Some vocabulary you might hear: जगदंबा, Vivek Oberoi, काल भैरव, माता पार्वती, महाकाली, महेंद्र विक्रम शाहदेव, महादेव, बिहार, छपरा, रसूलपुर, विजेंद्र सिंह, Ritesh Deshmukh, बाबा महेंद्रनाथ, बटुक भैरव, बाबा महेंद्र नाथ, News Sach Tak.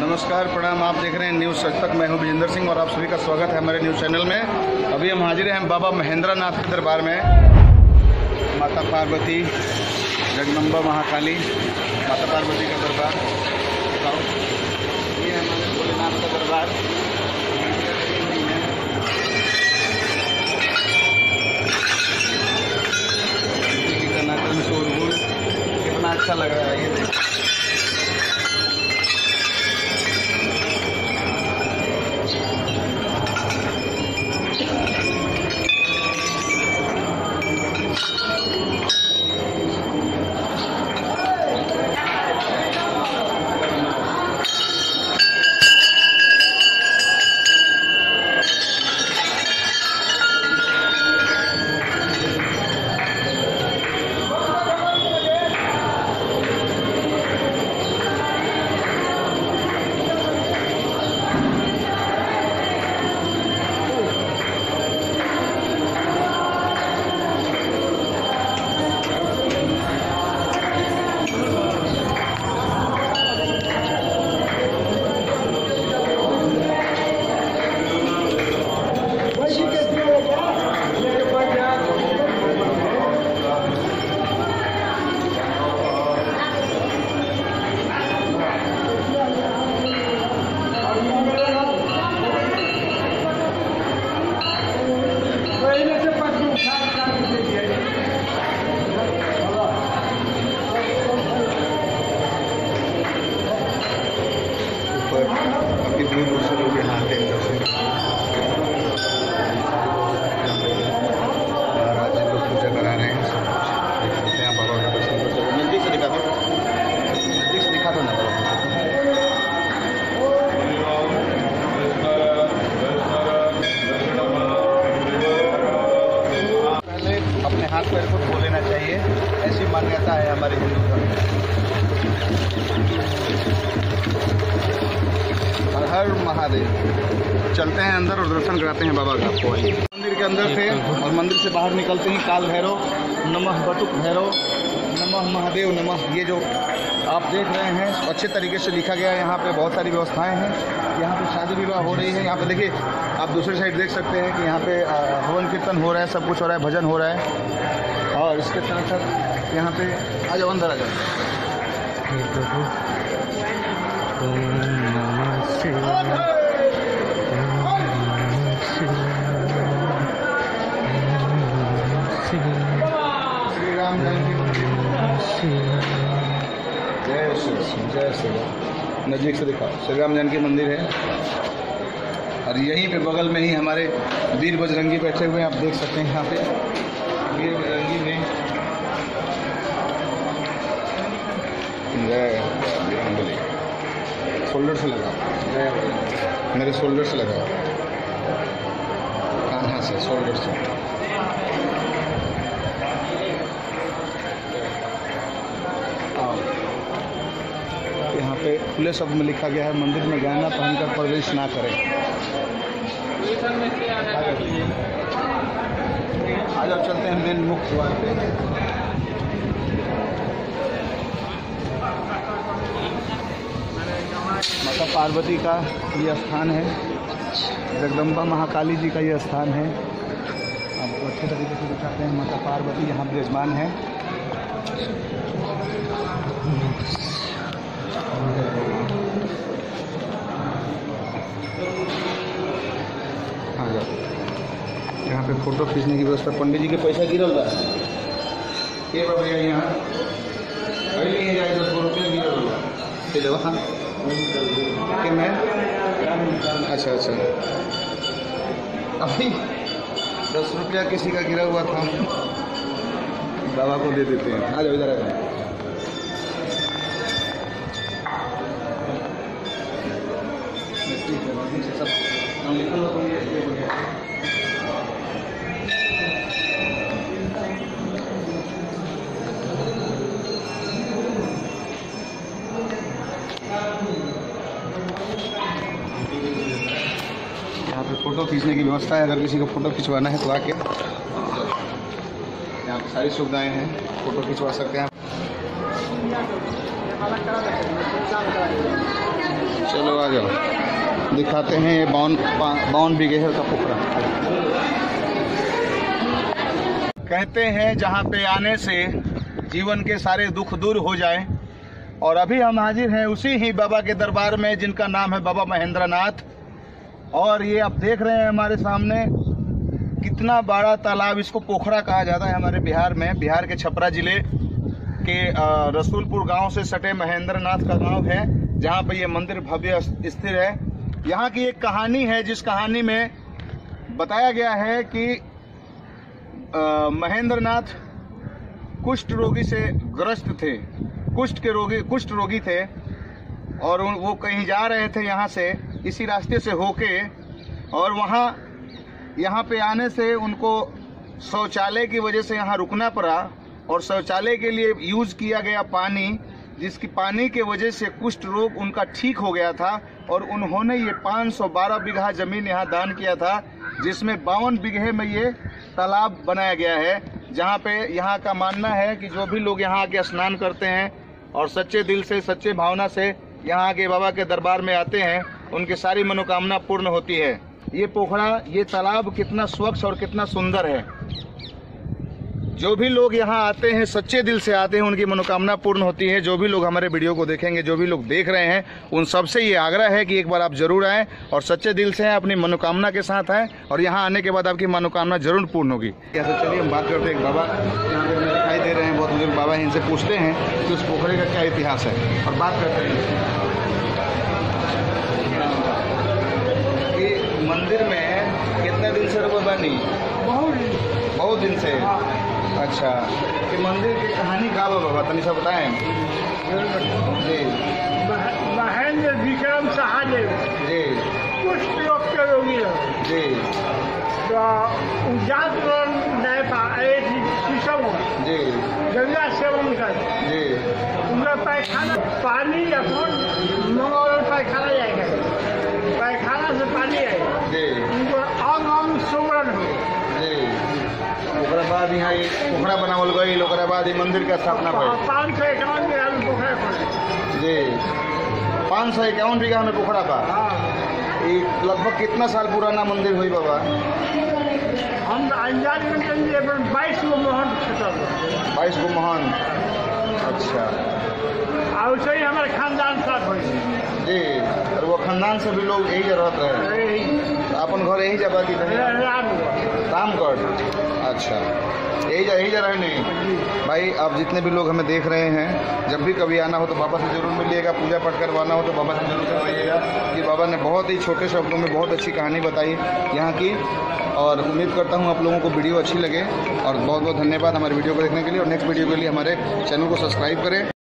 नमस्कार प्रणाम। आप देख रहे हैं न्यूज़ सच तक। मैं हूं विजेंद्र सिंह और आप सभी का स्वागत है हमारे न्यूज़ चैनल में। अभी हम हाजिर हैं बाबा महेंद्रनाथ के दरबार में। माता पार्वती, जगदंबा महाकाली, माता पार्वती का दरबार, ये हमारे भोलेनाथ का दरबार। शोरगुल कितना अच्छा लग रहा है ये देखिए। चलते हैं अंदर और दर्शन कराते हैं बाबा का। आपको मंदिर के अंदर थे और मंदिर से बाहर निकलते ही काल भैरव नमः, बटुक भैरव नमः, महादेव नमः। ये जो आप देख रहे हैं अच्छे तरीके से लिखा गया है। यहाँ पे बहुत सारी व्यवस्थाएं हैं। यहाँ पे शादी विवाह हो रही है। यहाँ पे देखिए आप दूसरी साइड देख सकते हैं कि यहाँ पे हवन कीर्तन हो रहा है, सब कुछ हो रहा है, भजन हो रहा है। और इसके साथ साथ यहाँ पे आ जाओ अंदर आ जाओ। श्री राम जय श्री राम। नज़दीक से दिखाओ। श्री राम जानकी मंदिर है और यहीं पे बगल में ही हमारे वीर बजरंगी बैठे हुए हैं। आप देख सकते हैं यहाँ पे वीर बजरंगी में जय शोल्डर से लगाओ, जय मेरे शोल्डर से लगाओ, कान्हा से शोल्डर से। यहाँ पे खुले शब्द में लिखा गया है मंदिर में गहना पहनकर प्रवेश ना करें। आज आप चलते हैं मेन मुख्य द्वार पे। माता पार्वती का ये स्थान है, जगदम्बा महाकाली जी का ये स्थान है। आपको अच्छे तरीके से दिखाते हैं। माता पार्वती यहाँ विराजमान है। यहाँ पे फोटो खींचने की व्यवस्था। पंडित जी के पैसा गिरल बा ये भैया यहाँ जाए 200 रुपये गिरल चले वहाँ के मैं। अच्छा अच्छा अभी 10 रुपया किसी का गिरा हुआ था, बाबा को दे देते हैं। आ जाओ इधर आ जाओ। यहाँ पे फोटो खींचने की व्यवस्था है। अगर किसी को फोटो खिंचवाना है तो आके यहाँ पे सारी सुविधाएं हैं, फोटो खिंचवा सकते हैं। चलो आ जाओ, दिखाते हैं ये 52 बीघे का पोखरा। कहते हैं जहाँ पे आने से जीवन के सारे दुख दूर हो जाए, और अभी हम हाजिर हैं उसी ही बाबा के दरबार में जिनका नाम है बाबा महेंद्रनाथ। और ये आप देख रहे हैं हमारे सामने कितना बड़ा तालाब, इसको पोखरा कहा जाता है हमारे बिहार में। बिहार के छपरा जिले के रसूलपुर गांव से सटे महेंद्रनाथ का गांव है जहां पर यह मंदिर भव्य स्थिर है। यहां की एक कहानी है जिस कहानी में बताया गया है कि महेंद्रनाथ कुष्ठ रोगी से ग्रस्त थे, कुष्ठ रोगी थे, और वो कहीं जा रहे थे यहाँ से, इसी रास्ते से होके, और वहाँ यहाँ पे आने से उनको शौचालय की वजह से यहाँ रुकना पड़ा, और शौचालय के लिए यूज़ किया गया पानी, जिसकी पानी के वजह से कुष्ठ रोग उनका ठीक हो गया था। और उन्होंने ये 512 बीघा ज़मीन यहाँ दान किया था, जिसमें 52 बीघे में ये तालाब बनाया गया है, जहाँ पे यहाँ का मानना है कि जो भी लोग यहाँ आके स्नान करते हैं और सच्चे दिल से, सच्चे भावना से यहाँ आके बाबा के दरबार में आते हैं, उनकी सारी मनोकामना पूर्ण होती है। ये पोखरा, ये तालाब कितना स्वच्छ और कितना सुंदर है। जो भी लोग यहाँ आते हैं, सच्चे दिल से आते हैं, उनकी मनोकामना पूर्ण होती है। जो भी लोग हमारे वीडियो को देखेंगे, जो भी लोग देख रहे हैं, उन सबसे ये आग्रह है कि एक बार आप जरूर आएँ और सच्चे दिल से आएँ, अपनी मनोकामना के साथ आएँ, और यहाँ आने के बाद आपकी मनोकामना जरूर पूर्ण होगी। चलिए हम बात करते हैं एक बाबा यहाँ पे दिखाई दे रहे हैं, बहुत बुजुर्ग बाबा हैं, इनसे पूछते हैं कि उस पोखरे का क्या इतिहास है, और बात करते हैं मंदिर में कितने दिन से रुपये बनी। बहुत दिन से। अच्छा, ये मंदिर की कहानी का बाबा तनि सब बताएं। जी, महेंद्र विक्रम शाहदेव जी कुष्ठ रोग के रोगी है जी, तो जागरण नहीं पाए शिशव जी, गंगा सेवन कर जी, उनका पैखाना पानी अपन मंगोल पैखाना जाएगा, पैखाना से पानी आएगा, उनको आंग सुमरण हो। बाद यहाँ एक पोखरा बनावल गई, बाद ये मंदिर का स्थापना भई। 551 बीघा में पोखरा जी, 551 बीघा में पोखरा बा। लगभग कितना साल पुराना मंदिर हुई बाबा? हम अंदाज में कहेंगे 22 गो मोहन क्षेत्र, 22 गो मोहन। अच्छा, और उसे ही हमारे खानदान साथ हुई जी, और वो खानदान से भी लोग यही रहते हैं। अपन घर यही जगह की रामगढ़। अच्छा, यही जा रहे नहीं भाई। आप जितने भी लोग हमें देख रहे हैं, जब भी कभी आना हो तो बाबा से जरूर मिलिएगा, पूजा पाठ करवाना हो तो बाबा से जरूर करवाइएगा। कि बाबा ने बहुत ही छोटे शब्दों में बहुत अच्छी कहानी बताई यहाँ की, और उम्मीद करता हूँ आप लोगों को वीडियो अच्छी लगे। और बहुत बहुत धन्यवाद हमारे वीडियो को देखने के लिए, और नेक्स्ट वीडियो के लिए हमारे चैनल को सब्सक्राइब करें।